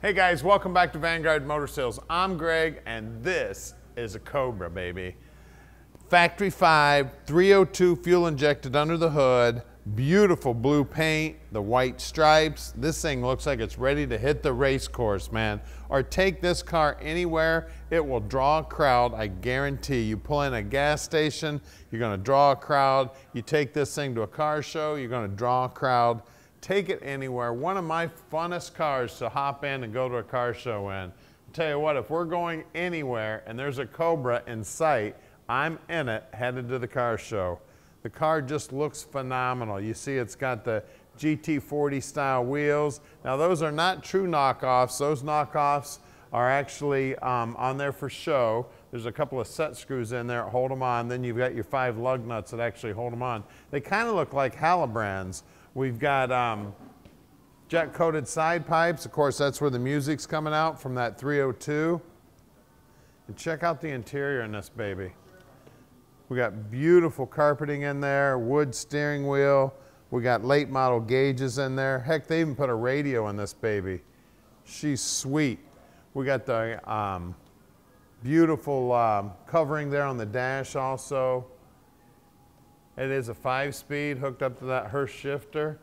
Hey guys, welcome back to Vanguard Motor Sales. I'm Greg and this is a Cobra, baby. Factory 5, 302 fuel injected under the hood, beautiful blue paint, the white stripes. This thing looks like it's ready to hit the race course, man. Or take this car anywhere, it will draw a crowd, I guarantee. You pull in a gas station, you're gonna draw a crowd. You take this thing to a car show, you're gonna draw a crowd. Take it anywhere. One of my funnest cars to hop in and go to a car show in. I'll tell you what, if we're going anywhere and there's a Cobra in sight, I'm in it, headed to the car show. The car just looks phenomenal. You see it's got the GT40 style wheels. Now those are not true knockoffs. Those knockoffs are actually on there for show. There's a couple of set screws in there that hold them on. Then you've got your 5 lug nuts that actually hold them on. They kind of look like Hallibrands. We've got jet-coated side pipes. Of course, that's where the music's coming out from that 302. And check out the interior in this baby. We got beautiful carpeting in there, wood steering wheel. We got late model gauges in there. Heck, they even put a radio in this baby. She's sweet. We got the beautiful covering there on the dash also. It is a 5-speed hooked up to that Hurst shifter.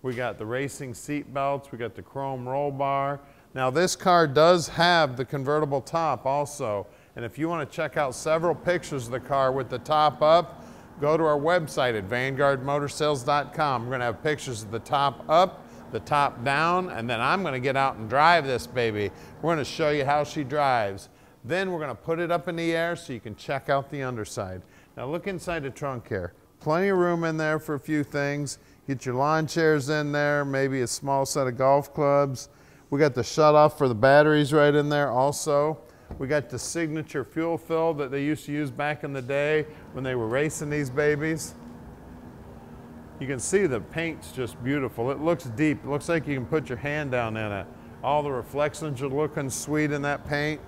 We got the racing seat belts. We got the chrome roll bar. Now this car does have the convertible top also. And if you want to check out several pictures of the car with the top up, go to our website at VanguardMotorsales.com. We're going to have pictures of the top up, the top down, and then I'm going to get out and drive this baby. We're going to show you how she drives. Then we're going to put it up in the air so you can check out the underside. Now look inside the trunk here. Plenty of room in there for a few things. Get your lawn chairs in there, maybe a small set of golf clubs. We got the shutoff for the batteries right in there also. We got the signature fuel fill that they used to use back in the day when they were racing these babies. You can see the paint's just beautiful. It looks deep. It looks like you can put your hand down in it. All the reflections are looking sweet in that paint.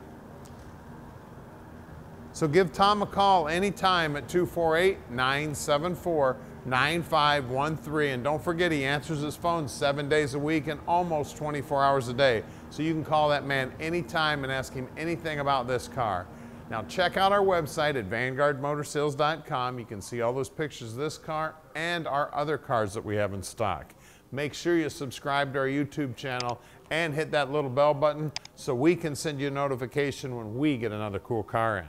So give Tom a call anytime at 248-974-9513. And don't forget, he answers his phone 7 days a week and almost 24 hours a day. So you can call that man anytime and ask him anything about this car. Now check out our website at VanguardMotorsales.com. You can see all those pictures of this car and our other cars that we have in stock. Make sure you subscribe to our YouTube channel and hit that little bell button so we can send you a notification when we get another cool car in.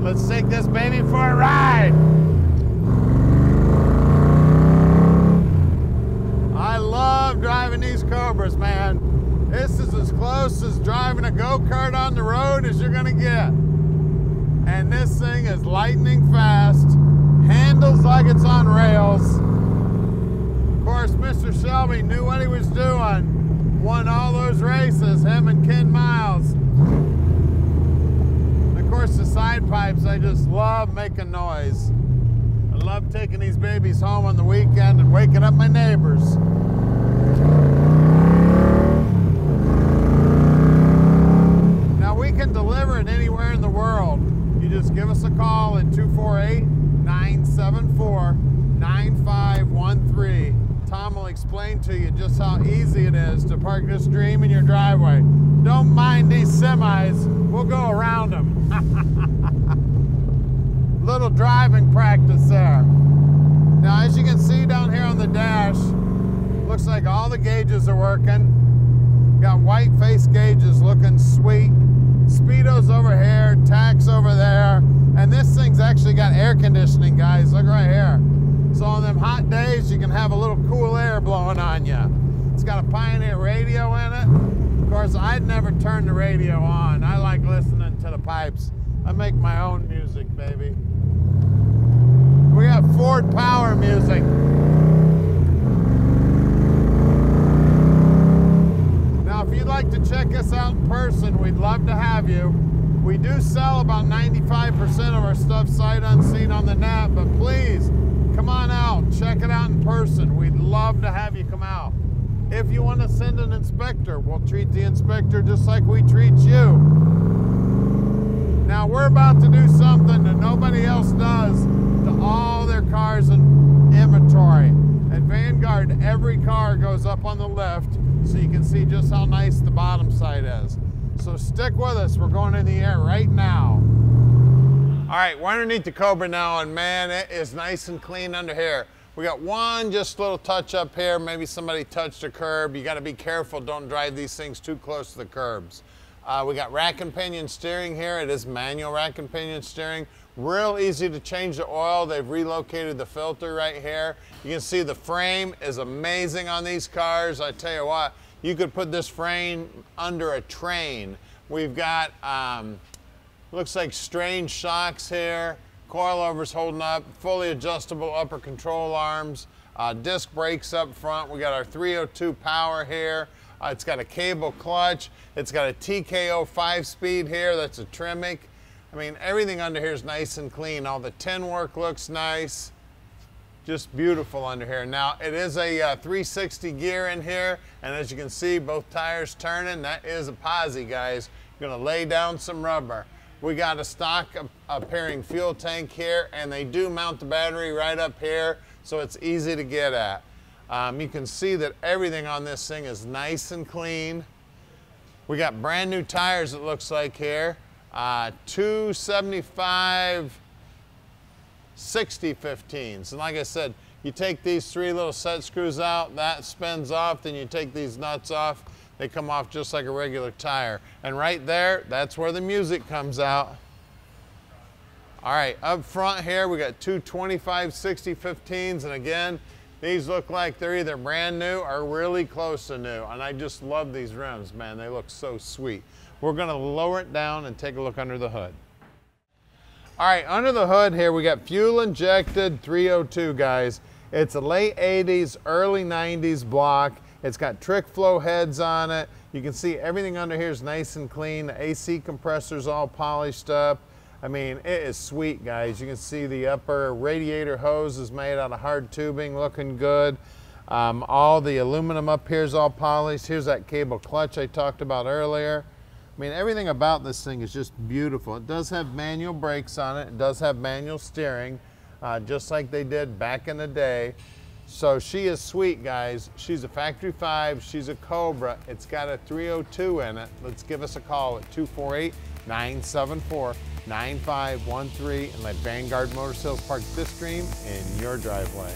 Let's take this baby for a ride. I love driving these Cobras, man. This is as close as driving a go-kart on the road as you're gonna get. And this thing is lightning fast, handles like it's on rails. Of course, Mr. Shelby knew what he was doing. Won all those races, him and Ken Miles. Of course, the side pipes, I just love making noise. I love taking these babies home on the weekend and waking up my neighbors. Now we can deliver it anywhere in the world. You just give us a call at 248-974-9513. Tom will explain to you just how easy it is to park this dream in your driveway. Don't mind these semis, we'll go around them. Little driving practice there. Now as you can see down here on the dash, looks like all the gauges are working. Got white face gauges looking sweet. Speedo's over here, tacks over there, and this thing's actually got air conditioning, guys, look right here. So on them hot days, you can have a little cool air blowing on you. got a Pioneer radio in it. Of course, I'd never turn the radio on. I like listening to the pipes. I make my own music, baby. We got Ford Power music. Now, if you'd like to check us out in person, we'd love to have you. We do sell about 95% of our stuff sight unseen on the net, but please, come on out, check it out in person. We'd love to have you come out. If you want to send an inspector, we'll treat the inspector just like we treat you. Now, we're about to do something that nobody else does to all their cars in inventory. At Vanguard, every car goes up on the lift so you can see just how nice the bottom side is. So stick with us, we're going in the air right now. All right, we're underneath the Cobra now, and man, it is nice and clean under here. We got one just little touch up here, maybe somebody touched a curb. You gotta be careful, don't drive these things too close to the curbs. We got rack and pinion steering here. It is manual rack and pinion steering. Real easy to change the oil. They've relocated the filter right here. You can see the frame is amazing on these cars. I tell you what, you could put this frame under a train. We've got, looks like strange shocks here, coilovers holding up, fully adjustable upper control arms, disc brakes up front. We got our 302 power here. It's got a cable clutch. It's got a TKO 5-speed here. That's a Tremec. I mean, everything under here is nice and clean. All the tin work looks nice. Just beautiful under here. Now, it is a 360 gear in here, and as you can see, both tires turning. That is a posse, guys. You're gonna lay down some rubber. We got a stock appearing fuel tank here, and they do mount the battery right up here, so it's easy to get at. You can see that everything on this thing is nice and clean. We got brand new tires, it looks like here. 275 60/15s, and like I said, you take these three little set screws out, that spins off, then you take these nuts off, they come off just like a regular tire. And right there, that's where the music comes out. All right, up front here, we got 225 60/15s, and again, these look like they're either brand new or really close to new, and I just love these rims, man, they look so sweet. We're gonna lower it down and take a look under the hood. All right, under the hood here, we got fuel injected 302, guys. It's a late 80s, early 90s block. It's got Trick Flow heads on it. You can see everything under here is nice and clean. The AC compressor's all polished up. I mean, it is sweet, guys. You can see the upper radiator hose is made out of hard tubing, looking good. All the aluminum up here is all polished. Here's that cable clutch I talked about earlier. I mean, everything about this thing is just beautiful. It does have manual brakes on it. It does have manual steering, just like they did back in the day. So she is sweet, guys. She's a Factory 5. She's a Cobra. It's got a 302 in it. Let's give us a call at 248-974-9513 and let Vanguard Motor Sales park this dream in your driveway.